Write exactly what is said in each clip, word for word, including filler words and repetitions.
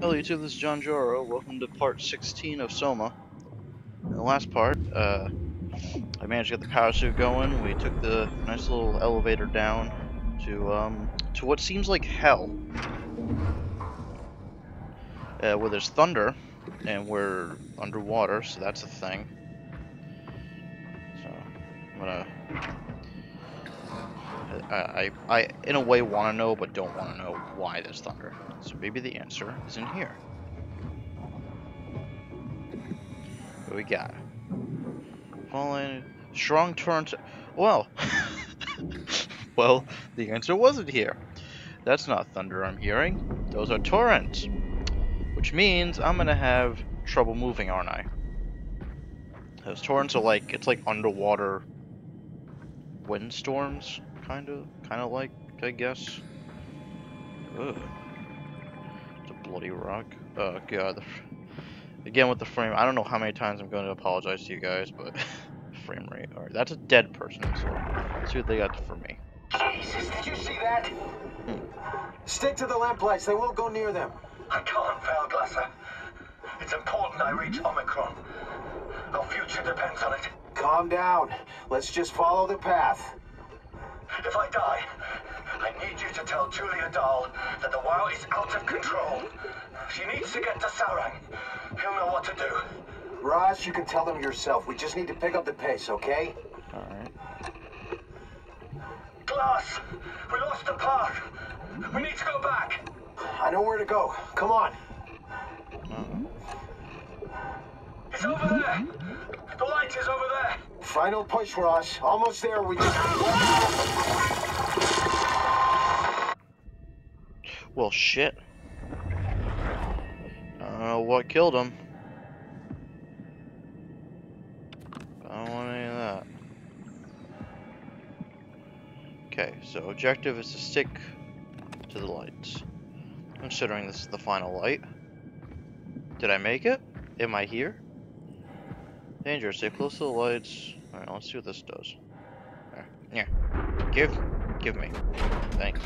Hello YouTube, this is Jonjororo. Welcome to part sixteen of Soma. In the last part, uh, I managed to get the power suit going. We took the nice little elevator down to um, to what seems like hell, uh, where there's thunder and we're underwater, so that's a thing. So I'm gonna, I, I, I in a way want to know, but don't want to know why there's thunder. So maybe the answer is in here. What do we got? Falling, strong torrent. Well, well, the answer wasn't here. That's not thunder I'm hearing. Those are torrents, which means I'm gonna have trouble moving, aren't I? Those torrents are like, it's like underwater windstorms. Kind of, kind of like, I guess. Ugh. It's a bloody rock. Oh god. The fr Again with the frame. I don't know how many times I'm going to apologize to you guys, but frame rate. All right, that's a dead person. So let's see what they got for me. Jesus, did you see that? Hmm. Stick to the lamp lights. They won't go near them. I can't, Valgasser. It's important I reach Omicron. Our future depends on it. Calm down. Let's just follow the path. If I die, I need you to tell Julia Dahl that the WoW is out of control. She needs to get to Sarang. He'll know what to do. Raz, you can tell them yourself. We just need to pick up the pace, okay? Alright. Glass! We lost the path! We need to go back! I know where to go. Come on. Uh-huh. It's over there! The light is over there! Final push, Raz. Almost there, we just... Well, shit. I don't know what killed him. I don't want any of that. Okay, so objective is to stick to the lights. Considering this is the final light. Did I make it? Am I here? Danger, stay close to the lights. Alright, let's see what this does. All right, here. Give. Give me. Thanks.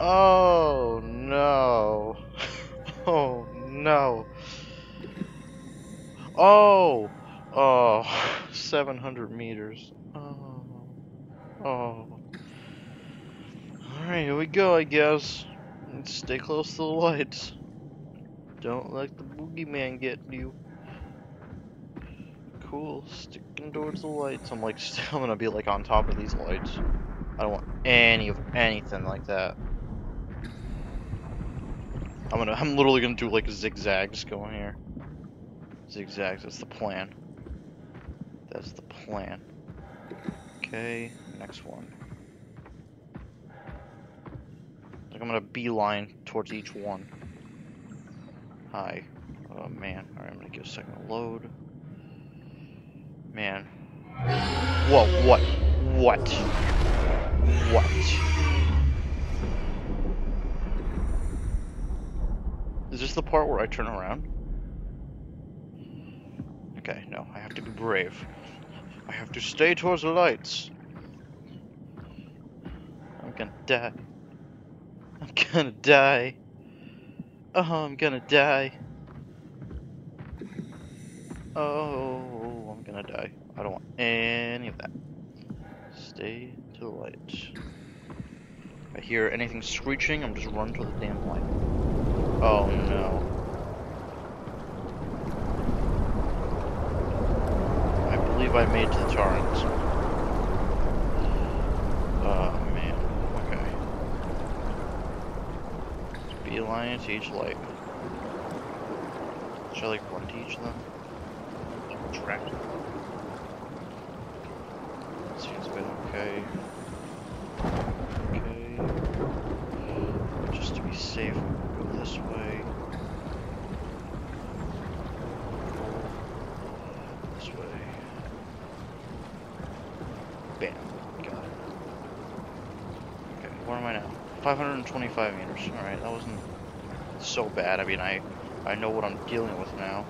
Oh, no. Oh, no. Oh. Oh. seven hundred meters. Oh. Oh. Alright, here we go, I guess. Let's stay close to the lights. Don't let the boogeyman get you. Cool, sticking towards the lights. I'm like, I'm gonna be like on top of these lights. I don't want any of anything like that. I'm gonna, I'm literally gonna do like zigzags going here. Zigzags. That's the plan. That's the plan. Okay, next one. Like I'm gonna beeline towards each one. Hi. Oh man. Alright, I'm gonna give a second to load. Man. Whoa, what? What? What? Is this the part where I turn around? Okay, no. I have to be brave. I have to stay towards the lights. I'm gonna die. I'm gonna die. Oh, I'm gonna die. Oh, I'm gonna die. I don't want any of that. Stay to the light. If I hear anything screeching, I'm just running to the damn light. Oh no. I believe I made it to the torrent. Uh, Beeline to each light. Should I like run to each of them? Track. That seems a bit okay. Okay. Just to be safe, go this way. This way. Bam. Got it. Okay, where am I now? five hundred twenty-five meters. Alright, that wasn't so bad. I mean, I I know what I'm dealing with now.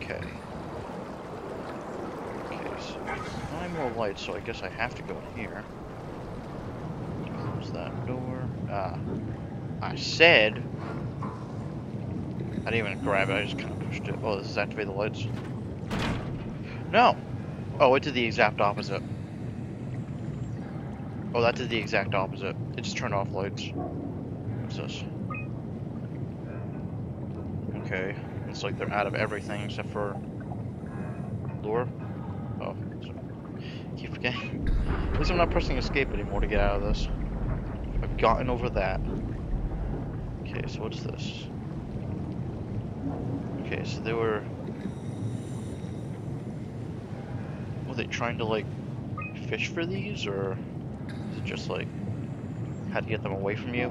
Okay. Okay, so nine more lights, so I guess I have to go in here. uh, I said. I didn't even grab it, I just kind of pushed it. Oh, this is activate the lights. No! Oh, it did the exact opposite. Oh, that did the exact opposite. It just turned off lights. What's this? Okay. It's like they're out of everything except for lure. Oh, keep forgetting. At least I'm not pressing escape anymore to get out of this. I've gotten over that. Okay, so what's this? Okay, so they were... Were they trying to, like, fish for these, or is it just, like, how to get them away from you?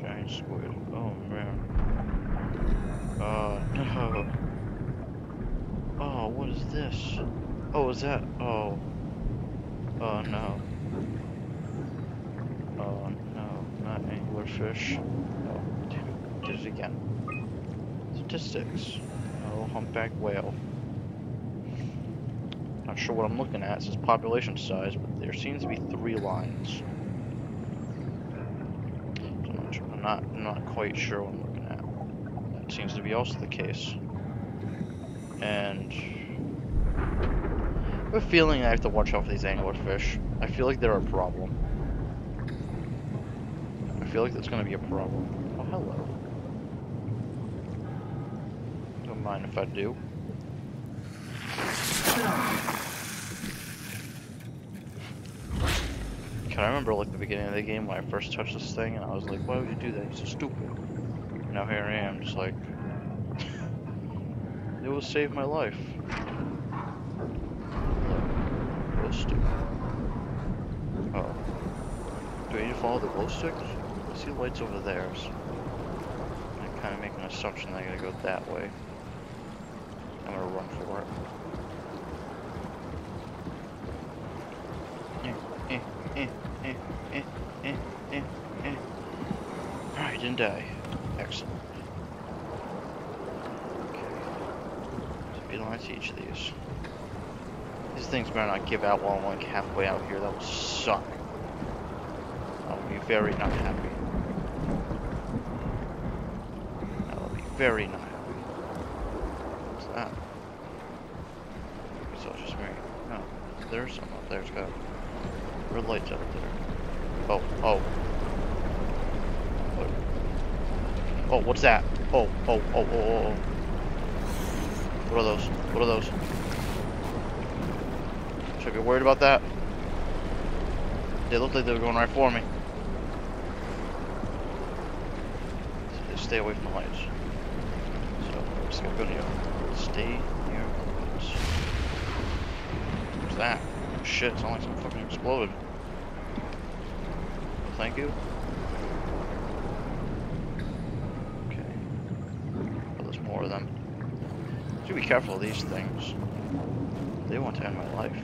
Giant squid. Oh, man. Oh, no. Oh, what is this? Oh, is that? Oh. Oh, no. Oh, no. Not anglerfish. Oh, did it again. Statistics. Oh, humpback whale. Not sure what I'm looking at. It says population size, but there seems to be three lines. So I'm, not sure. I'm, not, I'm not quite sure what I'm looking at. That seems to be also the case. And I have a feeling I have to watch out for these anglerfish. I feel like they're a problem. I feel like that's going to be a problem. Oh, hello. Don't mind if I do. Can I remember like the beginning of the game when I first touched this thing and I was like, why would you do that? It's so stupid. And now here I am, just like, it will save my life. Glow stick. Oh. Do I need to follow the glow sticks? I see lights over there. So I kind of make an assumption that I gotta go that way. I'm gonna run for it. Eh, eh, eh, eh, eh, eh, eh. Alright, didn't die. Excellent. I see each of these. These things better not give out while I'm like halfway out here. That would suck. I would be very not happy. I would be very not happy. What's that? It's all just me. No. There's some up there. It's got red lights up there. Oh, oh. Oh, what's that? Oh, oh, oh, oh, oh, oh. What are those? What are those? Should I be worried about that? They looked like they were going right for me. So stay away from the lights. So I'm just gonna go here. Stay near the lights. What's that? Oh shit, it's not like something fucking exploded. Thank you. Okay. Oh, there's more of them. Be careful of these things. They want to end my life.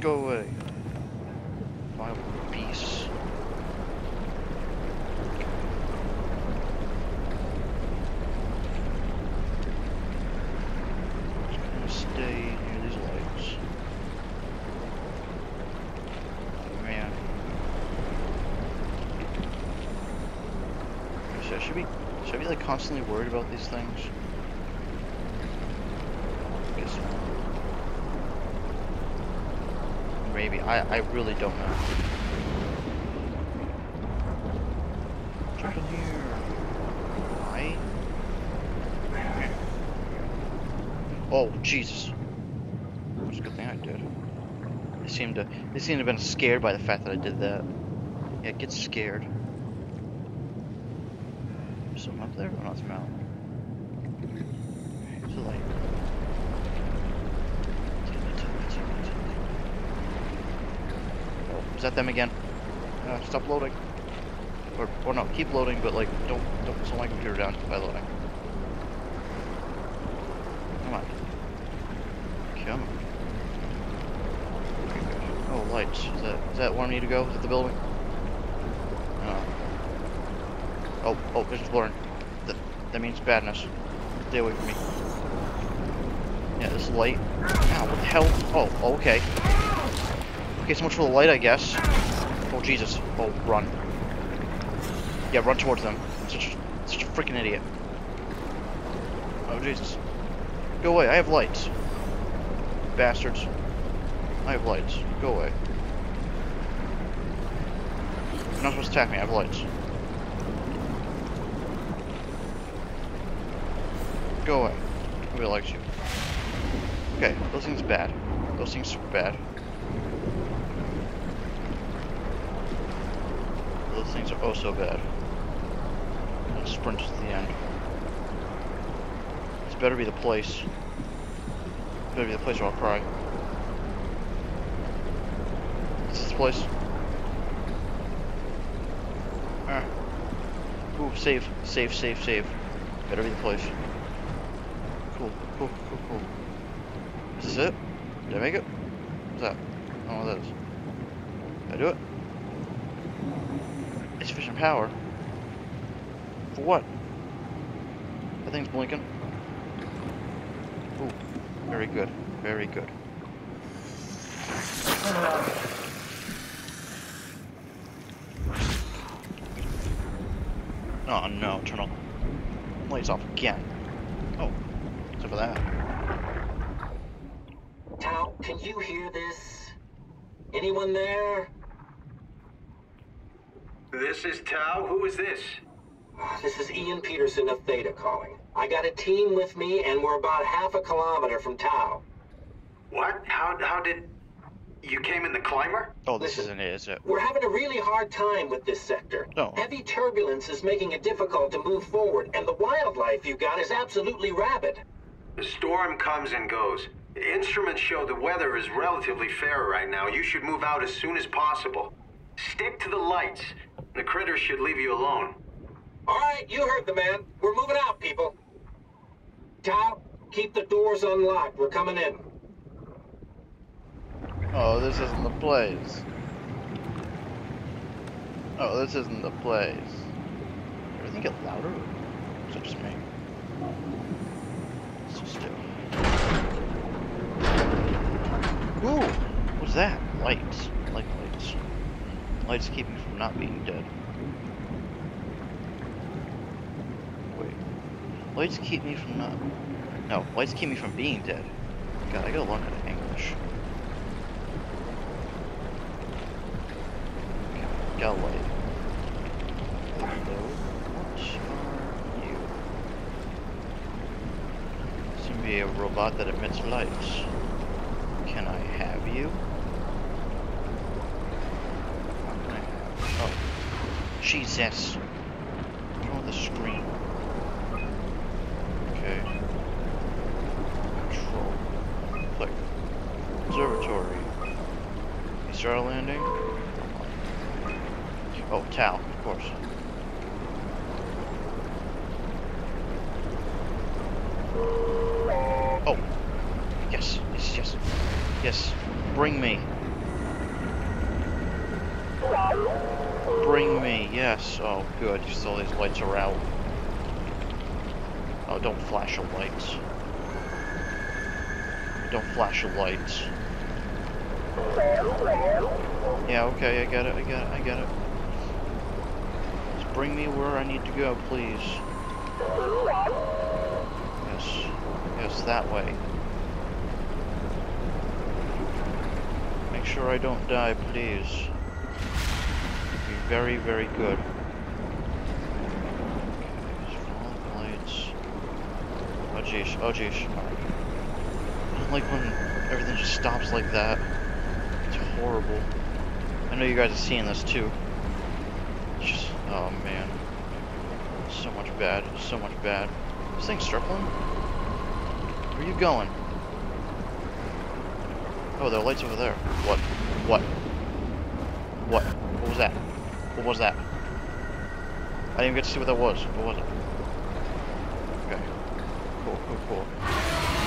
Go away. Vile beast. Just gonna stay near these lights. Oh, man. So should we should I be like constantly worried about these things? Maybe. I, I really don't know. Check in here. Why? Oh, Jesus. That's a good thing I did. They seem to they seem to have been scared by the fact that I did that. Yeah, get scared. There's something up there? Oh, no, it's a mountain. It's a light. Is that them again? Uh, stop loading. Or, or no, keep loading, but like, don't, don't slow my computer down by loading. Come on. Come on. Oh, lights. Is that, is that where I need to go? Is that the building? No. Oh, oh, there's blurring. That, that means badness. Stay away from me. Yeah, this light. Ow, what the hell? Oh, okay. Okay, so much for the light, I guess. Oh, Jesus. Oh, run. Yeah, run towards them. I'm such, such a freaking idiot. Oh, Jesus. Go away, I have lights. Bastards. I have lights. Go away. You're not supposed to attack me, I have lights. Go away. Nobody likes you. Okay, those things are bad. Those things are bad. Those things are oh so bad. I'll sprint to the end. This better be the place. This better be the place where I'll cry. Is this the place? Alright. Ooh, save, save, save, save. Better be the place. Cool, cool, cool, cool. Is this it? Did I make it? What's that? I don't know what that is. Did I do it? It's sufficient power. For what? That thing's blinking. Ooh. Very good. Very good. Oh no, turn on lights off again. Oh. Except for that. Tau, can you hear this? Anyone there? This is Tau. Who is this? This is Ian Peterson of Theta calling. I got a team with me, and we're about half a kilometer from Tau. What? How, how did... You came in the climber? Oh, this Listen, isn't it, is it? We're having a really hard time with this sector. Oh. Heavy turbulence is making it difficult to move forward, and the wildlife you got is absolutely rabid. The storm comes and goes. Instruments show the weather is relatively fair right now. You should move out as soon as possible. Stick to the lights. The critters should leave you alone. All right, you heard the man. We're moving out, people. Tau, keep the doors unlocked. We're coming in. Oh, this isn't the place. Oh, this isn't the place. Did everything get louder? Is it just me? It's just it. Ooh! What's that? Lights. Like lights. Lights keep me from not being dead. Wait. Lights keep me from not... No, lights keep me from being dead. God, I gotta learn how to English. Okay, got a light. Hello. What are you? Seems to be a robot that emits lights. Can I have you? What can I have? Oh. Jesus. Oh, the screen. Okay. Control. Click. Observatory. Star landing. Oh, Tau, of course. Oh. Yes, yes, yes. Yes, bring me. Bring me, yes. Oh, good. You saw these lights are out. Oh, don't flash your lights. Don't flash your lights. Yeah, okay, I got it, I got it, I got it. Just bring me where I need to go, please. Yes, yes, that way. Make sure I don't die, please. It'd be very, very good. Okay, just follow the lights. Oh jeez, oh jeez. I don't like when everything just stops like that. It's horrible. I know you guys are seeing this too. It's just, oh man. So much bad, so much bad. This thing's circling? Where are you going? Oh, there are lights over there. What? What? What? What was that? What was that? I didn't even get to see what that was. What was it? Okay. Cool, cool, cool.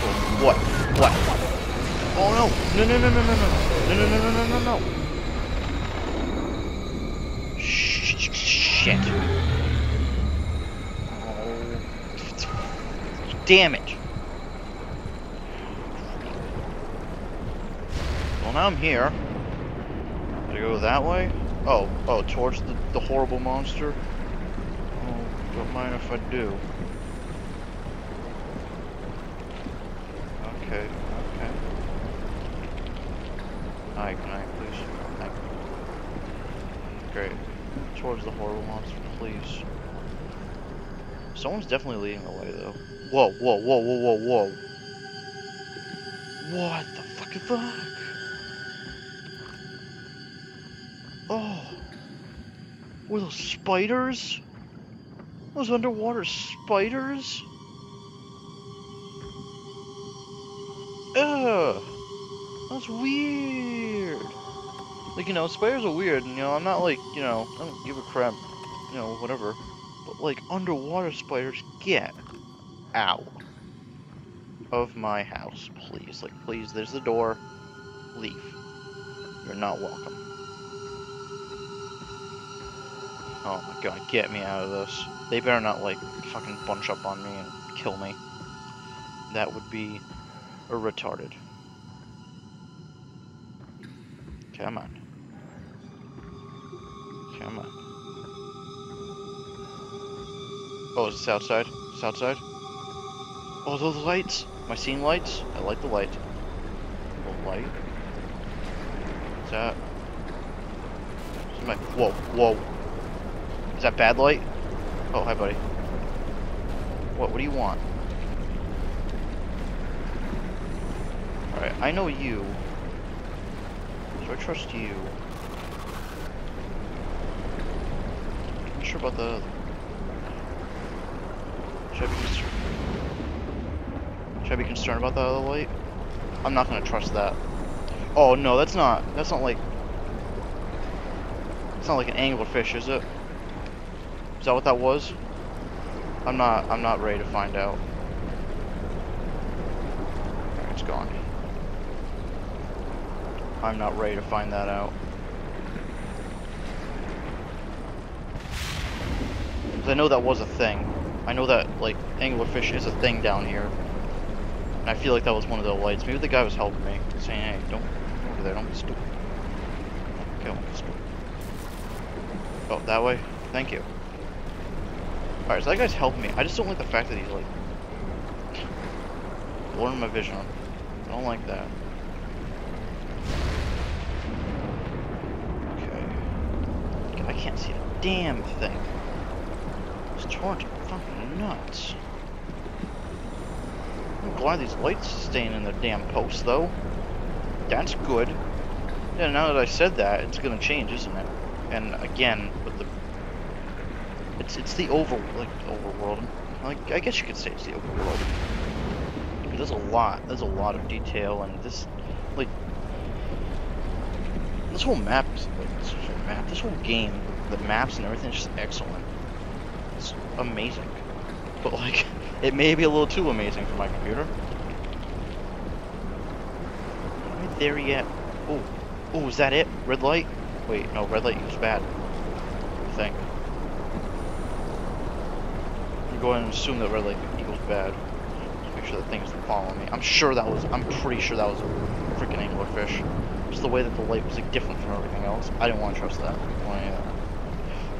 Cool. What? What? Oh no! No, no, no, no, no, no, no, no, no, no, no, no, no! Shit. Oh. Damn it! Well, now I'm here. go that way? Oh, oh, towards the, the horrible monster? Oh, don't mind if I do. Okay, okay. Alright, can I please? Thank you. Great. Towards the horrible monster, please. Someone's definitely leading the way, though. Whoa, whoa, whoa, whoa, whoa, whoa. What the fucking fuck? Oh, were those spiders? Those underwater spiders? Ugh, that's weird. Like, you know, spiders are weird, and, you know, I'm not like, you know, I don't give a crap, you know, whatever. But, like, underwater spiders, get out of my house, please. Like, please, there's the door. Leave. You're not welcome. Oh my god, get me out of this. They better not, like, fucking bunch up on me and kill me. That would be retarded. Come on. Come on. Oh, is this outside? Is this outside? Oh, those lights! Am I seeing lights? I like the light. The light? Is that... This is my... Whoa, whoa. Is that bad light? Oh, hi, buddy. What? What do you want? Alright, I know you. So I trust you. I'm not sure about the... Should I be concerned? Should I be concerned about the other light? I'm not gonna trust that. Oh, no, that's not... That's not like... It's not like an anglerfish, is it? Is that what that was? I'm not, I'm not ready to find out. It's gone. I'm not ready to find that out. Because I know that was a thing. I know that, like, anglerfish is a thing down here. And I feel like that was one of the lights. Maybe the guy was helping me, saying, hey, don't go over there, don't be stupid. Okay, don't be stupid. Oh, that way? Thank you. Alright, so that guy's helping me. I just don't like the fact that he's, like, blurring my vision. I don't like that. Okay. I can't see a damn thing. This torrent's fucking nuts. I'm glad these lights are staying in their damn posts, though. That's good. Yeah, now that I said that, it's gonna change, isn't it? And again, with the... It's, it's the over, like, overworld. Like, I guess you could say it's the overworld. But there's a lot, there's a lot of detail, and this, like, this whole map, like, this whole map, this whole game, the maps and everything is just excellent. It's amazing. But, like, it may be a little too amazing for my computer. Am I there yet? Oh, oh, is that it? Red light? Wait, no, red light was bad, I think. Go ahead and assume that red light equals bad. Just make sure that thing's following me. I'm sure that was, I'm pretty sure that was a freaking anglerfish. Just the way that the light was, like, different from everything else. I didn't want to trust that. I, uh...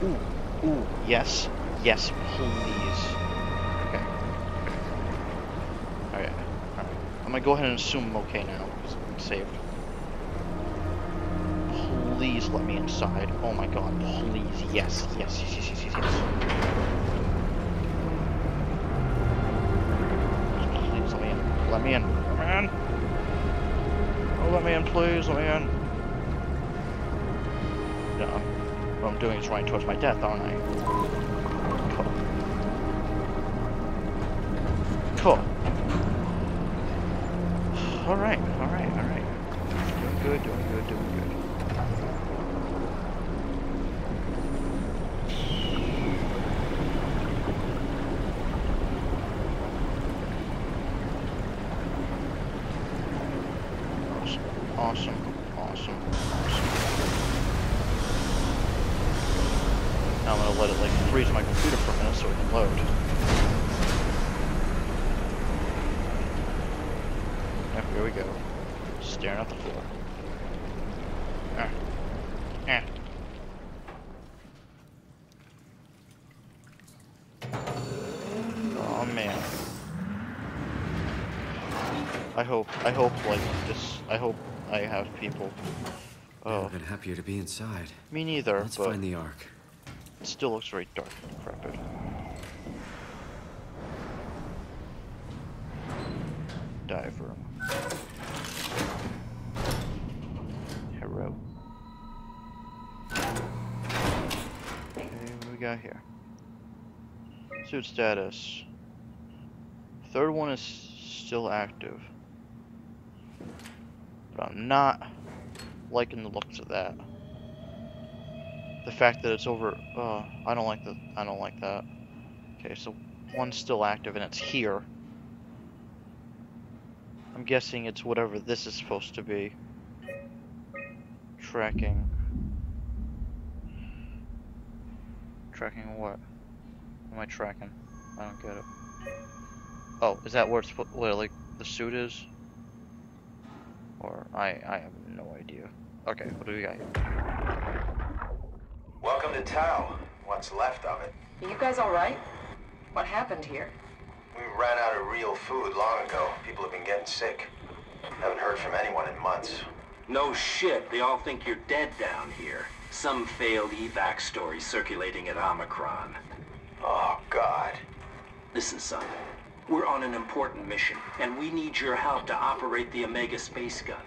Ooh, ooh, yes, yes, please. Okay. Alright, alright. I'm gonna go ahead and assume I'm okay now, because I'm saved. Please let me inside. Oh my god, please. Yes, yes, yes, yes, yes, yes, yes. Let me in. Let me in. Oh, let me in, please. Let me in. No. What I'm doing is running towards my death, aren't I? Cool. Cool. Alright, alright, alright. Doing good, doing good, doing good. Awesome, awesome, awesome. Now I'm gonna let it, like, freeze my computer for a minute so it can load. Yep, here we go. Staring at the floor. Alright. Eh. Oh man. I hope, I hope like this, I hope I have people. Oh. I've been happier to be inside. Me neither. Let's but find the arc. It still looks very dark and decrepit. Dive room. Hero. Okay, what do we got here? Suit status. Third one is still active. But I'm not liking the looks of that. The fact that it's over. Uh, I don't like the. I don't like that. Okay, so one's still active and it's here. I'm guessing it's whatever this is supposed to be. Tracking. Tracking what? What am I tracking? I don't get it. Oh, is that where it's where like the suit is? Or I I have no idea. Okay, what do we got here? Welcome to Tau. What's left of it. Are you guys all right? What happened here? We ran out of real food long ago. People have been getting sick. Haven't heard from anyone in months. No shit. They all think you're dead down here. Some failed evac story circulating at Omicron. Oh, God. Listen, son. We're on an important mission, and we need your help to operate the Omega Space Gun.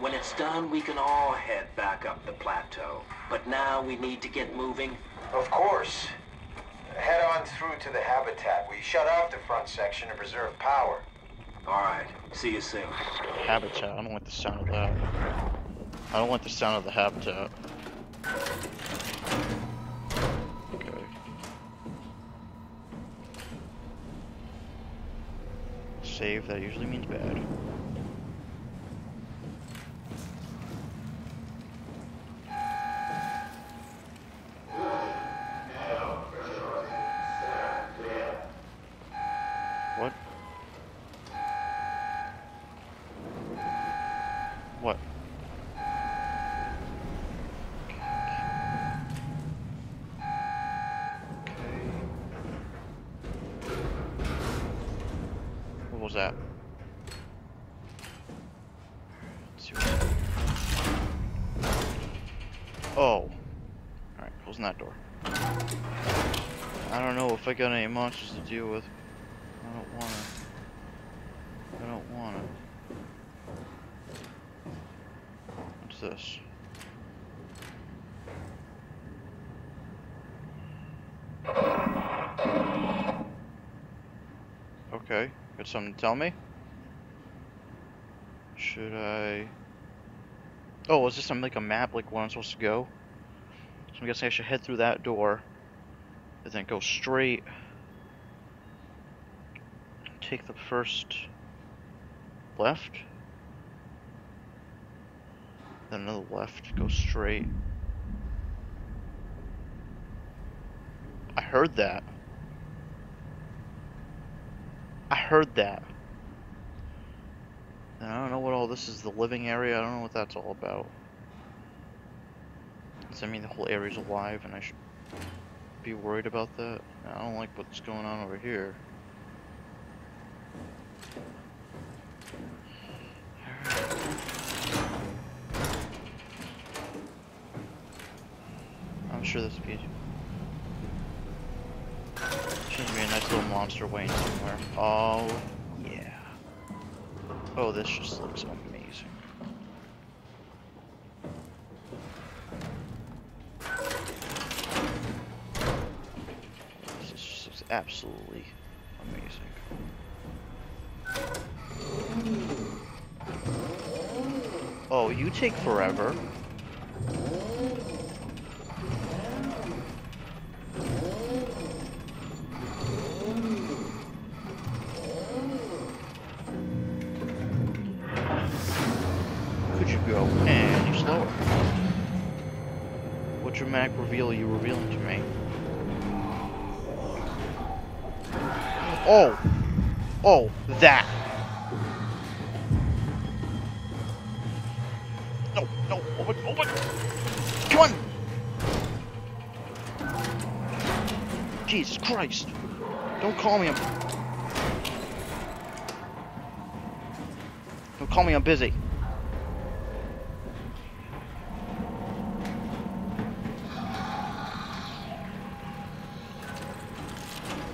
When it's done, we can all head back up the plateau. But now we need to get moving. Of course. Head on through to the habitat. We shut off the front section to preserve power. Alright, see you soon. Habitat, I don't like the sound of that. I don't like the sound of the habitat. Okay. Save, that usually means bad. I got any monsters to deal with. I don't want it. I don't want it. What's this? Okay, got something to tell me? Should I... Oh, is this some, like a map, like where I'm supposed to go? So I'm guessing I should head through that door. And then go straight. Take the first left. Then another left. Go straight. I heard that. I heard that. And I don't know what all this is. The living area. I don't know what that's all about. Does that mean the whole area's alive and I should... be worried about that? I don't like what's going on over here. I'm sure this will be... Should be a nice little monster waiting somewhere. Oh, yeah. Oh, this just looks amazing. Absolutely amazing. Oh, you take forever. Could you go any slower? What dramatic reveal are you revealing to me? Oh, oh, that. No, no, open, open. Come on. Jesus Christ! Don't call me. I'm... Don't call me. I'm busy.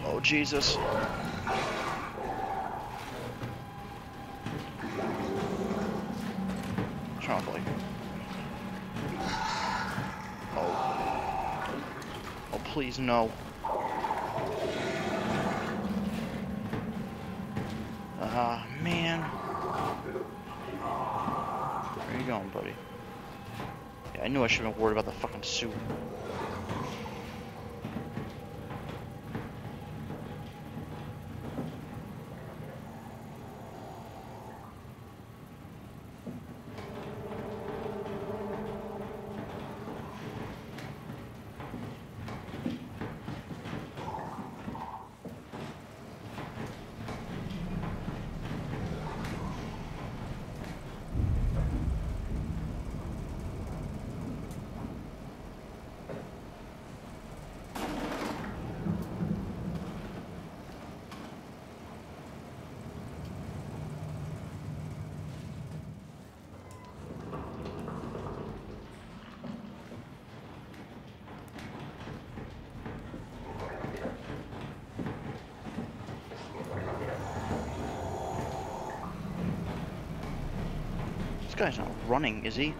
Oh Jesus. Probably. Oh. Oh, please, no. Ah, uh, man. Where are you going, buddy? Yeah, I knew I should have been worried about the fucking suit. This guy's not running, is he?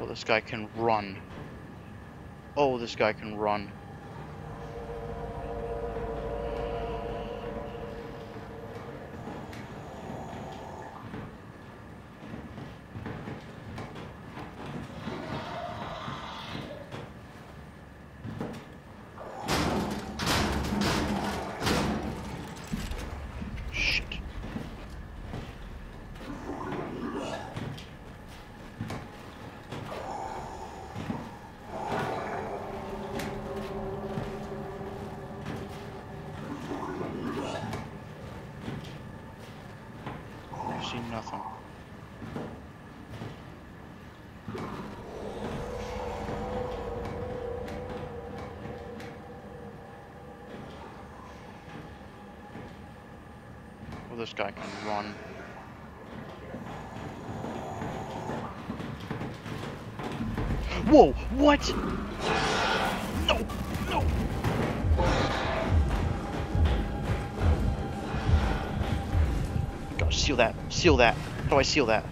Oh, this guy can run. Oh, this guy can run. Nothing. Well, this guy can run. Whoa! What? No! No! Seal that. Seal that. How do I seal that?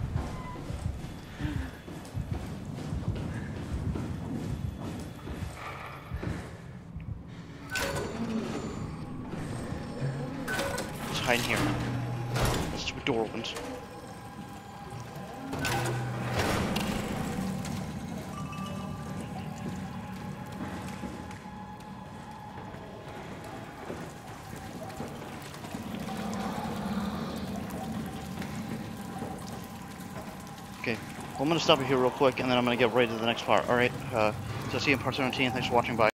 Let's hide in here. This stupid door opens. I'm going to stop it here real quick, and then I'm going to get right to the next part. Alright, uh, so see you in part seventeen. Thanks for watching. Bye.